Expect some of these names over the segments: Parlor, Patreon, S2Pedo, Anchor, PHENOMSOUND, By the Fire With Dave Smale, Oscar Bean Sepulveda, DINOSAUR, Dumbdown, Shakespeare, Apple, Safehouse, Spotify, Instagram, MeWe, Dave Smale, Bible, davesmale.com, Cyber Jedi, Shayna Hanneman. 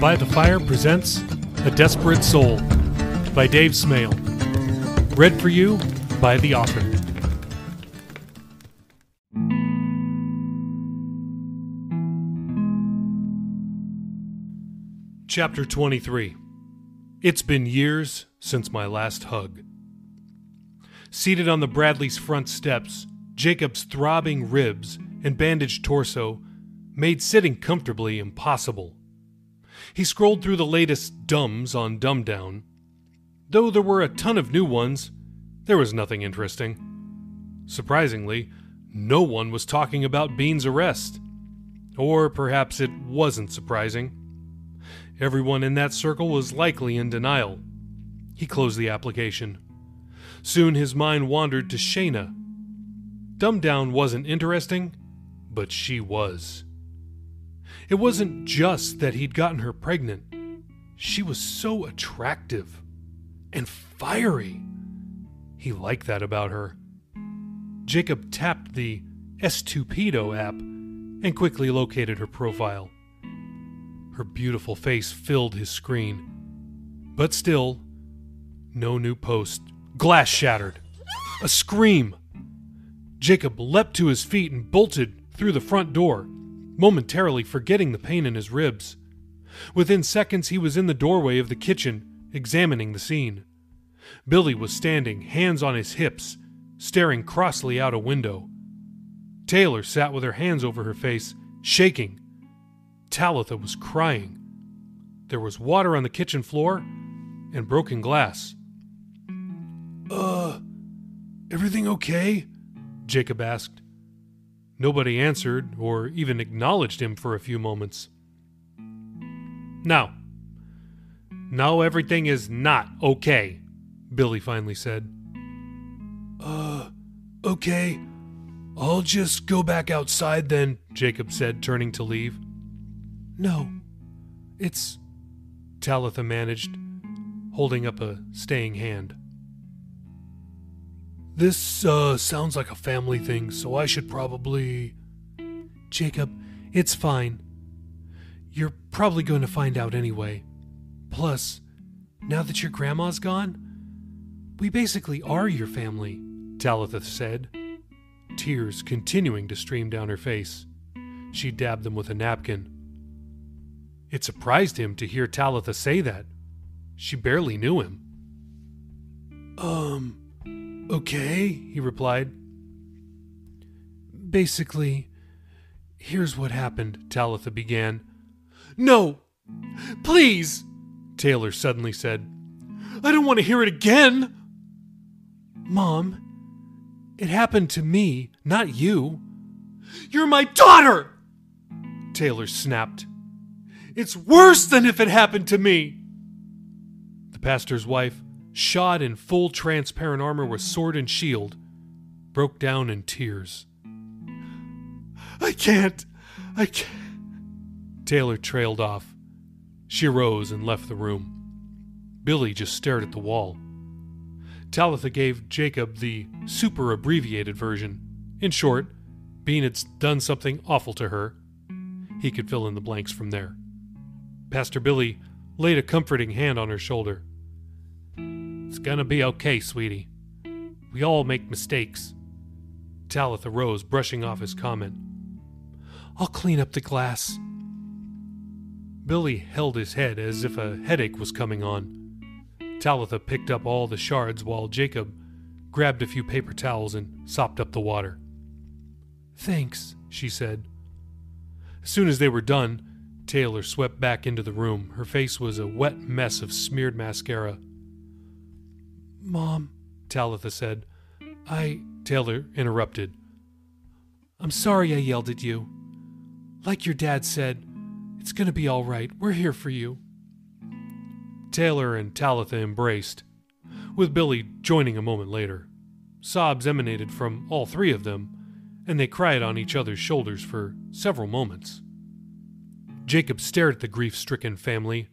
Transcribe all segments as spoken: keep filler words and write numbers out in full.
By the Fire presents A Desperate Soul by Dave Smale. Read for you by the author. Chapter twenty-three. It's been years since my last hug. Seated on the Bradley's front steps, Jacob's throbbing ribs and bandaged torso made sitting comfortably impossible. He scrolled through the latest dumbs on Dumbdown. Though there were a ton of new ones, there was nothing interesting. Surprisingly, no one was talking about Bean's arrest. Or perhaps it wasn't surprising. Everyone in that circle was likely in denial. He closed the application. Soon his mind wandered to Shayna. Dumbdown wasn't interesting, but she was. It wasn't just that he'd gotten her pregnant. She was so attractive and fiery. He liked that about her. Jacob tapped the S two Pedo app and quickly located her profile. Her beautiful face filled his screen. But still, no new post. Glass shattered. A scream. Jacob leapt to his feet and bolted through the front door, momentarily forgetting the pain in his ribs. Within seconds, he was in the doorway of the kitchen, examining the scene. Billy was standing, hands on his hips, staring crossly out a window. Taylor sat with her hands over her face, shaking. Talitha was crying. There was water on the kitchen floor and broken glass. Uh, everything okay? Jacob asked. Nobody answered or even acknowledged him for a few moments. Now, no, everything is not okay, Billy finally said. Uh, okay. I'll just go back outside then, Jacob said, turning to leave. No, it's... Talitha managed, holding up a staying hand. This, uh, sounds like a family thing, so I should probably... Jacob, it's fine. You're probably going to find out anyway. Plus, now that your grandma's gone, we basically are your family, Talitha said, tears continuing to stream down her face. She dabbed them with a napkin. It surprised him to hear Talitha say that. She barely knew him. Um... Okay, he replied. Basically, here's what happened, Talitha began. No! Please! Taylor suddenly said. I don't want to hear it again! Mom, it happened to me, not you. You're my daughter! Taylor snapped. It's worse than if it happened to me! The pastor's wife, shod in full transparent armor with sword and shield, broke down in tears. I can't, I can't. Taylor trailed off. She rose and left the room. Billy just stared at the wall. Talitha gave Jacob the super abbreviated version. In short, Bean had done something awful to her. He could fill in the blanks from there. Pastor Billy laid a comforting hand on her shoulder. It's gonna be okay, sweetie. We all make mistakes. Talitha rose, brushing off his comment. I'll clean up the glass. Billy held his head as if a headache was coming on. Talitha picked up all the shards while Jacob grabbed a few paper towels and sopped up the water. Thanks, she said. As soon as they were done, Taylor swept back into the room. Her face was a wet mess of smeared mascara. Mom, Talitha said. I, Taylor interrupted. I'm sorry I yelled at you. Like your dad said, it's gonna be all right. We're here for you. Taylor and Talitha embraced, with Billy joining a moment later. Sobs emanated from all three of them, and they cried on each other's shoulders for several moments. Jacob stared at the grief-stricken family,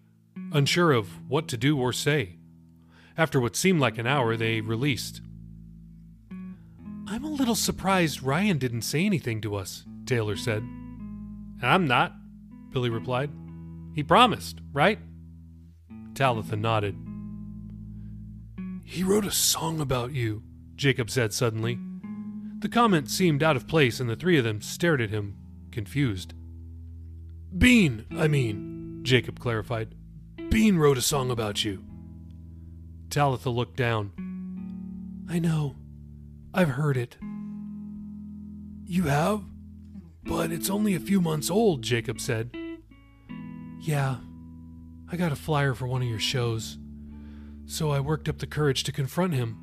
unsure of what to do or say. After what seemed like an hour, they released. I'm a little surprised Ryan didn't say anything to us, Taylor said. I'm not, Billy replied. He promised, right? Talitha nodded. He wrote a song about you, Jacob said suddenly. The comment seemed out of place, and the three of them stared at him, confused. Bean, I mean, Jacob clarified. Bean wrote a song about you. Talitha looked down. I know. I've heard it. You have? But it's only a few months old, Jacob said. Yeah, I got a flyer for one of your shows, so I worked up the courage to confront him.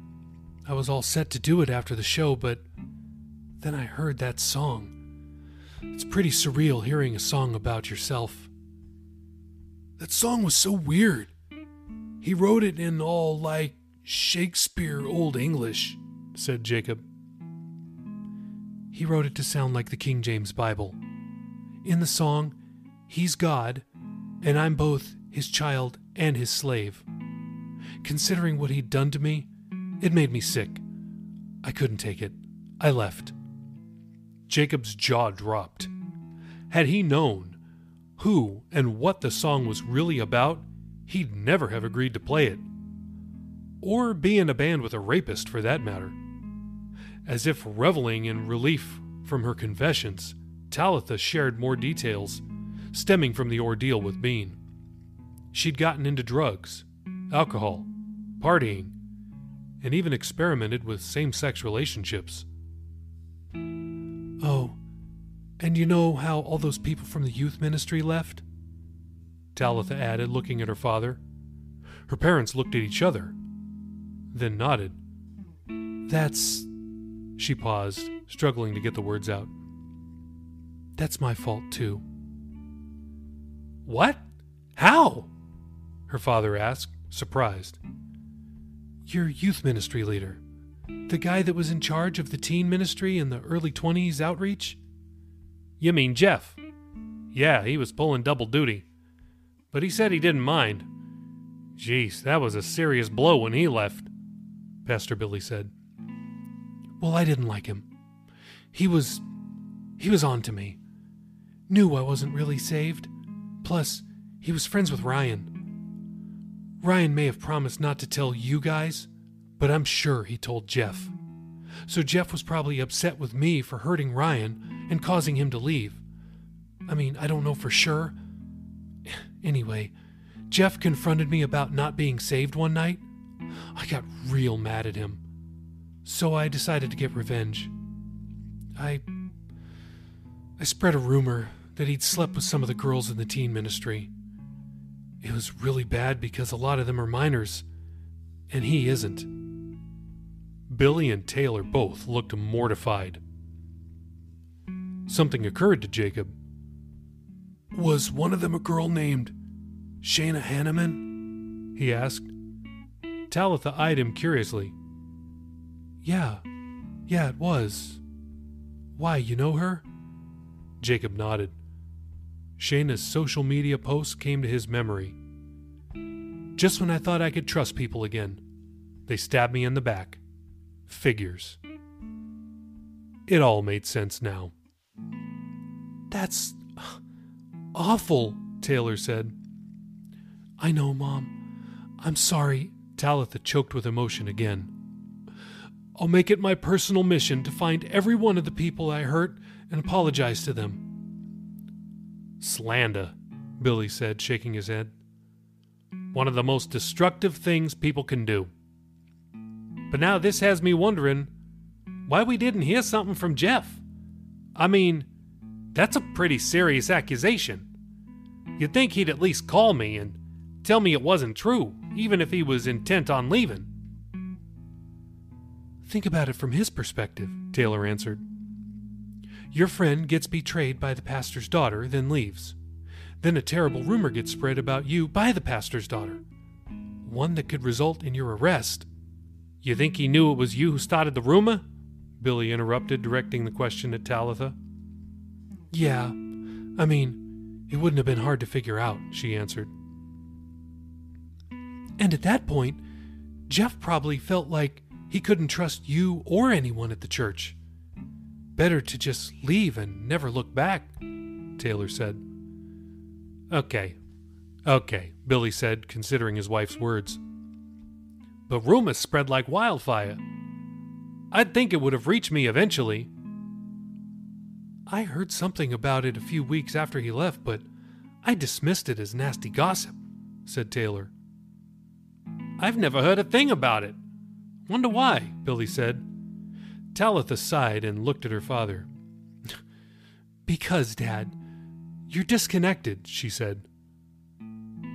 I was all set to do it after the show, but then I heard that song. It's pretty surreal hearing a song about yourself. That song was so weird. He wrote it in all, like, Shakespeare Old English, said Jacob. He wrote it to sound like the King James Bible. In the song, he's God, and I'm both his child and his slave. Considering what he'd done to me, it made me sick. I couldn't take it. I left. Jacob's jaw dropped. Had he known who and what the song was really about, he'd never have agreed to play it. Or be in a band with a rapist, for that matter. As if reveling in relief from her confessions, Talitha shared more details, stemming from the ordeal with Bean. She'd gotten into drugs, alcohol, partying, and even experimented with same-sex relationships. Oh, and you know how all those people from the youth ministry left? Talitha added, looking at her father. Her parents looked at each other, then nodded. That's... She paused, struggling to get the words out. That's my fault, too. What? How? Her father asked, surprised. Your youth ministry leader. The guy that was in charge of the teen ministry and the early twenties outreach? You mean Jeff? Yeah, he was pulling double duty. But he said he didn't mind. Jeez, that was a serious blow when he left, Pastor Billy said. Well, I didn't like him. He was... he was on to me. Knew I wasn't really saved. Plus, he was friends with Ryan. Ryan may have promised not to tell you guys, but I'm sure he told Jeff. So Jeff was probably upset with me for hurting Ryan and causing him to leave. I mean, I don't know for sure. Anyway, Jeff confronted me about not being saved one night. I got real mad at him. So I decided to get revenge. I... I spread a rumor that he'd slept with some of the girls in the teen ministry. It was really bad because a lot of them are minors, and he isn't. Billy and Taylor both looked mortified. Something occurred to Jacob. Was one of them a girl named Shayna Hanneman? He asked. Talitha eyed him curiously. Yeah, yeah, it was. Why, you know her? Jacob nodded. Shayna's social media posts came to his memory. Just when I thought I could trust people again, they stabbed me in the back. Figures. It all made sense now. That's awful, Taylor said. I know, Mom. I'm sorry. Talitha choked with emotion again. I'll make it my personal mission to find every one of the people I hurt and apologize to them. Slander, Billy said, shaking his head. One of the most destructive things people can do. But now this has me wondering why we didn't hear something from Jeff. I mean, that's a pretty serious accusation. You'd think he'd at least call me and tell me it wasn't true, even if he was intent on leaving. Think about it from his perspective, Taylor answered. Your friend gets betrayed by the pastor's daughter, then leaves. Then a terrible rumor gets spread about you by the pastor's daughter. One that could result in your arrest. You think he knew it was you who started the rumor? Billy interrupted, directing the question at Talitha. Yeah, I mean, it wouldn't have been hard to figure out, she answered. And at that point, Jeff probably felt like he couldn't trust you or anyone at the church. Better to just leave and never look back, Taylor said. Okay, Okay, Billy said, considering his wife's words. The rumors spread like wildfire. I'd think it would have reached me eventually. I heard something about it a few weeks after he left, but I dismissed it as nasty gossip, said Taylor. I've never heard a thing about it. Wonder why, Billy said. Talitha sighed and looked at her father. Because, Dad, you're disconnected, she said.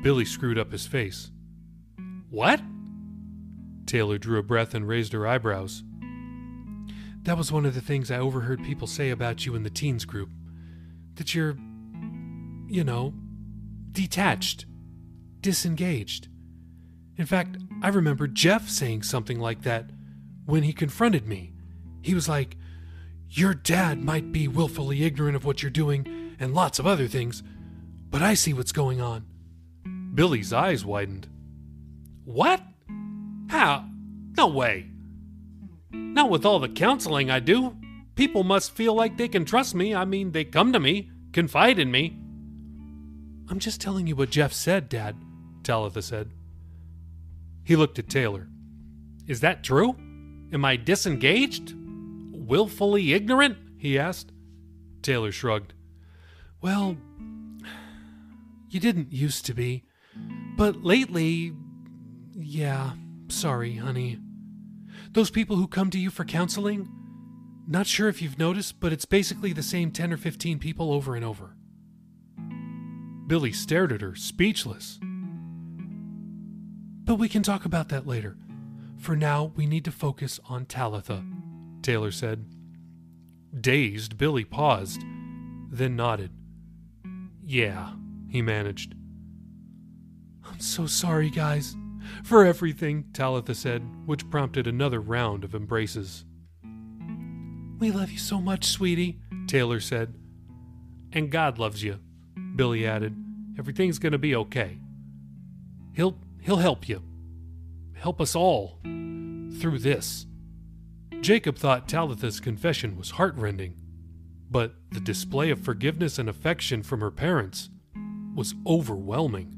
Billy screwed up his face. What? Taylor drew a breath and raised her eyebrows. That was one of the things I overheard people say about you in the teens group. That you're, you know, detached, disengaged. In fact, I remember Jeff saying something like that when he confronted me. He was like, your dad might be willfully ignorant of what you're doing and lots of other things, but I see what's going on. Billy's eyes widened. What? How? No way. Not with all the counseling I do. People must feel like they can trust me. I mean, they come to me, confide in me. I'm just telling you what Jeff said, Dad, Talitha said. He looked at Taylor. Is that true? Am I disengaged? Willfully ignorant? He asked. Taylor shrugged. Well, you didn't used to be. But lately, yeah, sorry, honey. Those people who come to you for counseling, not sure if you've noticed, but it's basically the same ten or fifteen people over and over. Billy stared at her, speechless. But we can talk about that later. For now, we need to focus on Talitha, Taylor said. Dazed, Billy paused, then nodded. Yeah, he managed. I'm so sorry, guys. For everything, Talitha said, which prompted another round of embraces. We love you so much, sweetie, Taylor said. And God loves you, Billy added. Everything's gonna be okay. He'll he'll help you. Help us all through this. Jacob thought Talitha's confession was heartrending, but the display of forgiveness and affection from her parents was overwhelming.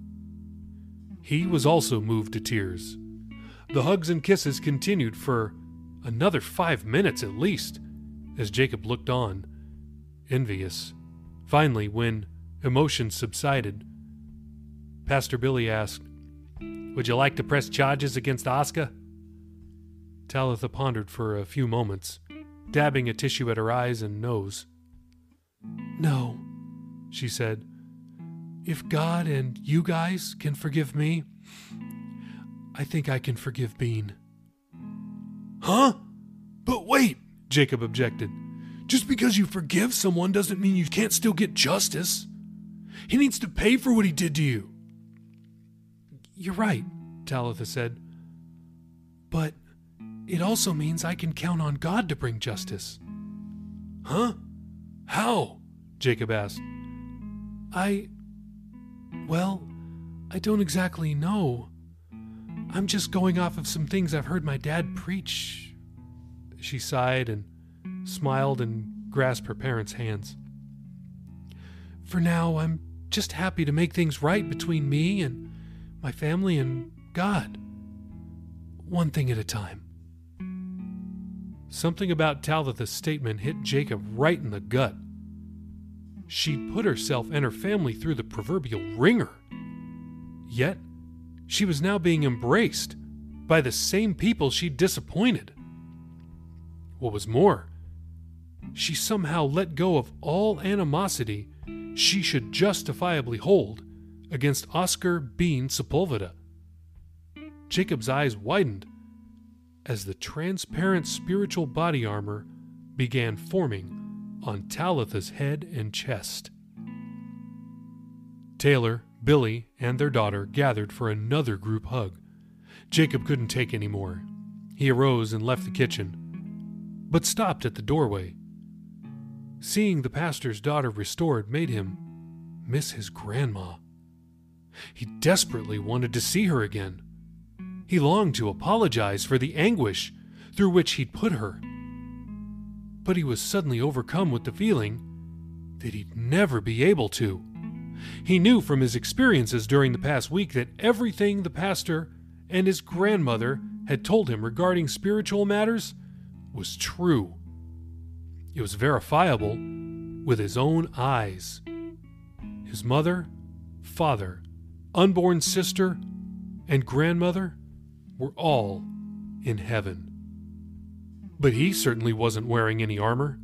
He was also moved to tears. The hugs and kisses continued for another five minutes at least, as Jacob looked on, envious. Finally, when emotions subsided, Pastor Billy asked, Would you like to press charges against Oscar? Talitha pondered for a few moments, dabbing a tissue at her eyes and nose. No, she said. If God and you guys can forgive me, I think I can forgive Bean. Huh? But wait, Jacob objected. Just because you forgive someone doesn't mean you can't still get justice. He needs to pay for what he did to you. You're right, Talitha said. But it also means I can count on God to bring justice. Huh? How? Jacob asked. I... Well, I don't exactly know. I'm just going off of some things I've heard my dad preach. She sighed and smiled and grasped her parents' hands. For now, I'm just happy to make things right between me and my family and God. One thing at a time. Something about Talitha's statement hit Jacob right in the gut. She'd put herself and her family through the proverbial wringer. Yet, she was now being embraced by the same people she'd disappointed. What was more, she somehow let go of all animosity she should justifiably hold against Oscar Bean Sepulveda. Jacob's eyes widened as the transparent spiritual body armor began forming on Talitha's head and chest. Taylor, Billy, and their daughter gathered for another group hug. Jacob couldn't take any more. He arose and left the kitchen, but stopped at the doorway. Seeing the pastor's daughter restored made him miss his grandma. He desperately wanted to see her again. He longed to apologize for the anguish through which he'd put her. But he was suddenly overcome with the feeling that he'd never be able to, He knew from his experiences during the past week that everything the pastor and his grandmother had told him regarding spiritual matters was true. It was verifiable with his own eyes. His mother, father, unborn sister, and grandmother were all in heaven. But he certainly wasn't wearing any armor.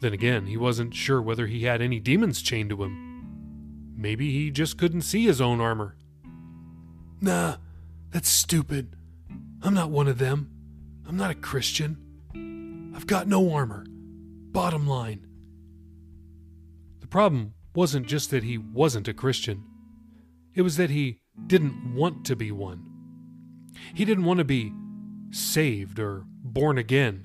Then again, he wasn't sure whether he had any demons chained to him. Maybe he just couldn't see his own armor. Nah, that's stupid. I'm not one of them. I'm not a Christian. I've got no armor. Bottom line. The problem wasn't just that he wasn't a Christian. It was that he didn't want to be one. He didn't want to be saved or born again,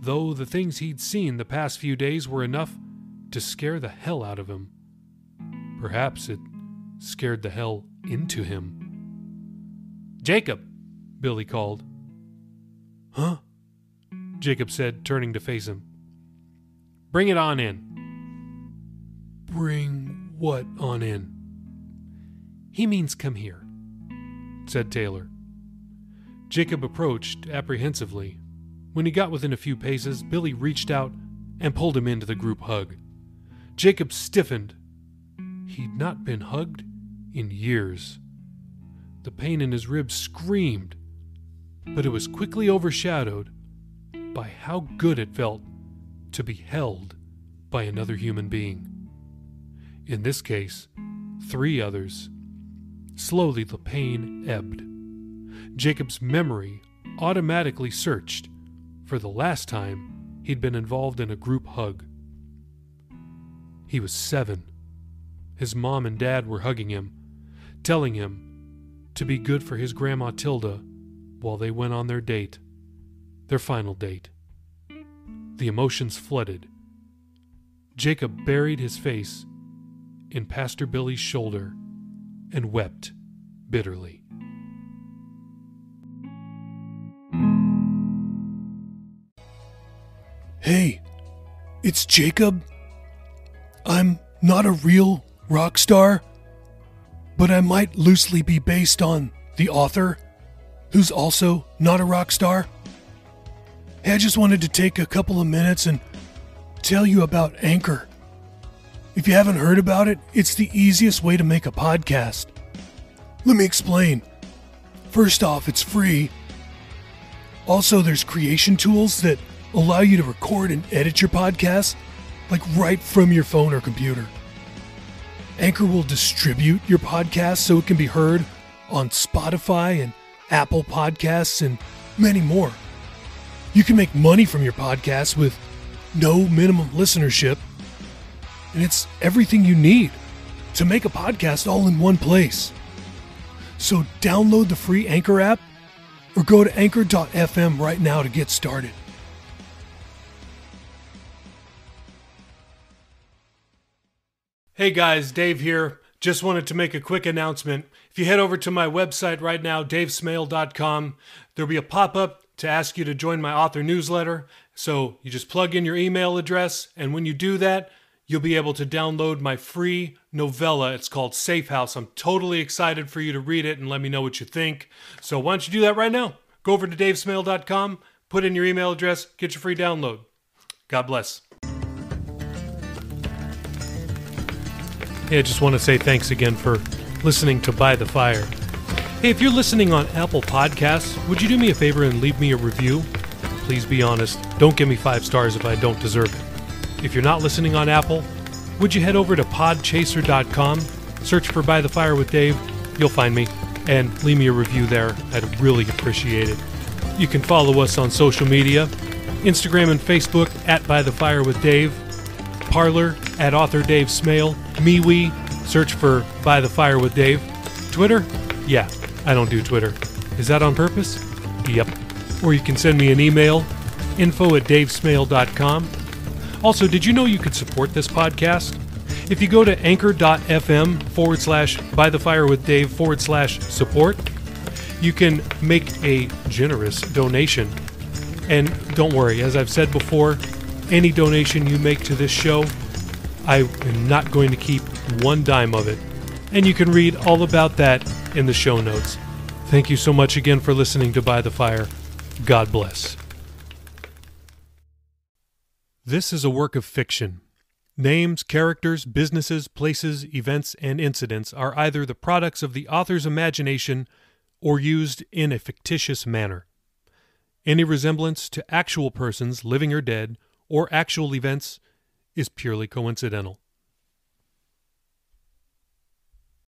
though the things he'd seen the past few days were enough to scare the hell out of him. Perhaps it scared the hell into him. "Jacob," Billy called. "Huh?" Jacob said, turning to face him. "Bring it on in." "Bring what on in?" "He means come here," said Taylor. Jacob approached apprehensively. When he got within a few paces, Billy reached out and pulled him into the group hug. Jacob stiffened. He'd not been hugged in years. The pain in his ribs screamed, but it was quickly overshadowed by how good it felt to be held by another human being. In this case, three others. Slowly the pain ebbed. Jacob's memory automatically searched for the last time he'd been involved in a group hug. He was seven. His mom and dad were hugging him, telling him to be good for his grandma Tilda while they went on their date, their final date. The emotions flooded. Jacob buried his face in Pastor Billy's shoulder and wept bitterly. "Hey, it's Jacob. I'm not a real rock star, but I might loosely be based on the author, who's also not a rock star. Hey, I just wanted to take a couple of minutes and tell you about Anchor. If you haven't heard about it, it's the easiest way to make a podcast. Let me explain. First off, it's free. Also, there's creation tools that allow you to record and edit your podcast, like right from your phone or computer. Anchor will distribute your podcast so it can be heard on Spotify and Apple Podcasts and many more. You can make money from your podcast with no minimum listenership, and it's everything you need to make a podcast all in one place. So download the free Anchor app or go to anchor dot f m right now to get started." Hey guys, Dave here. Just wanted to make a quick announcement. If you head over to my website right now, dave smale dot com, there'll be a pop-up to ask you to join my author newsletter. So you just plug in your email address, and when you do that, you'll be able to download my free novella. It's called Safehouse. I'm totally excited for you to read it and let me know what you think. So why don't you do that right now? Go over to dave smale dot com, put in your email address, get your free download. God bless. Hey, I just want to say thanks again for listening to By the Fire. Hey, if you're listening on Apple Podcasts, would you do me a favor and leave me a review? Please be honest. Don't give me five stars if I don't deserve it. If you're not listening on Apple, would you head over to pod chaser dot com, search for By the Fire with Dave, you'll find me, and leave me a review there. I'd really appreciate it. You can follow us on social media, Instagram and Facebook at By the Fire with Dave, Parlor at author Dave Smale, MeWe, search for By the Fire with Dave. Twitter? Yeah, I don't do Twitter. Is that on purpose? Yep. Or you can send me an email, info at dave smale dot com. Also, did you know you could support this podcast? If you go to anchor dot f m forward slash By the Fire with Dave forward slash support, you can make a generous donation. And don't worry, as I've said before, any donation you make to this show I am not going to keep one dime of it. And you can read all about that in the show notes. Thank you so much again for listening to By the Fire. God bless. This is a work of fiction. Names, characters, businesses, places, events, and incidents are either the products of the author's imagination or used in a fictitious manner. Any resemblance to actual persons, living or dead, or actual events is purely coincidental.